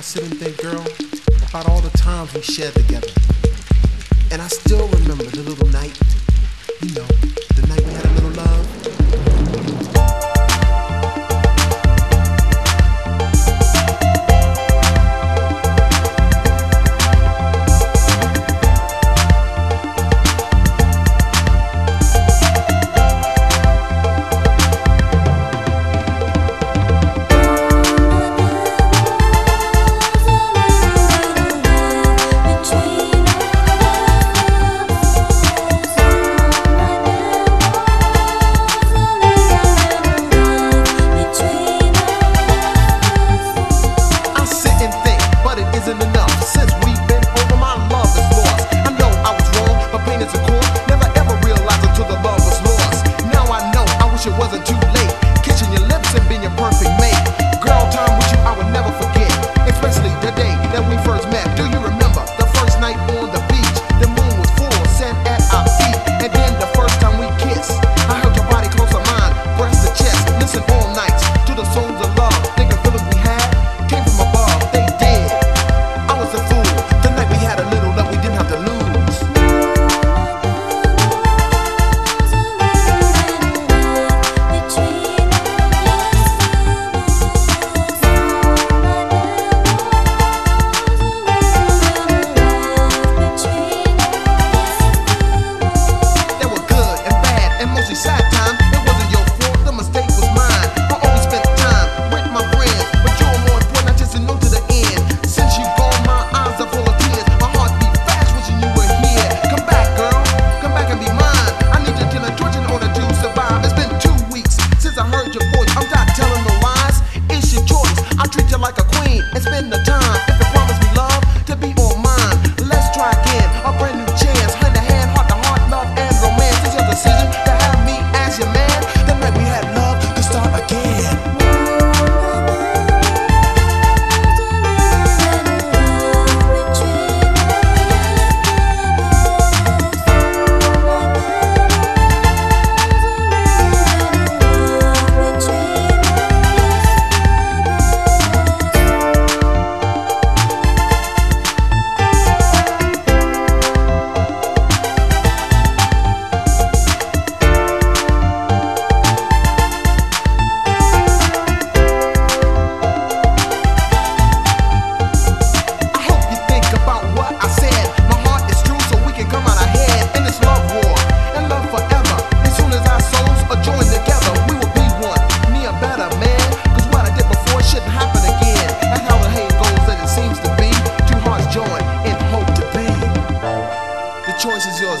I sit and think, girl, about all the times we shared together. And I still remember the little night, you know, the night we had a little love.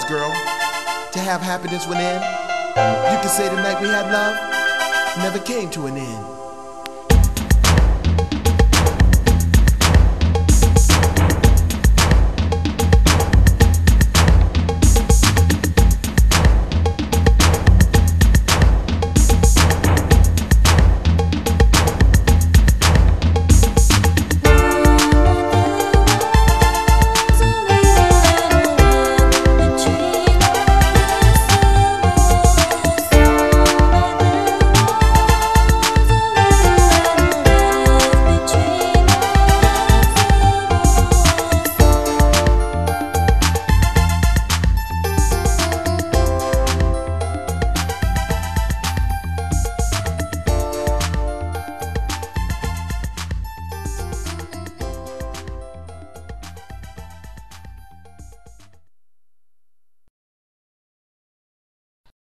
Girl, to have happiness within, you can say the night we had love never came to an end.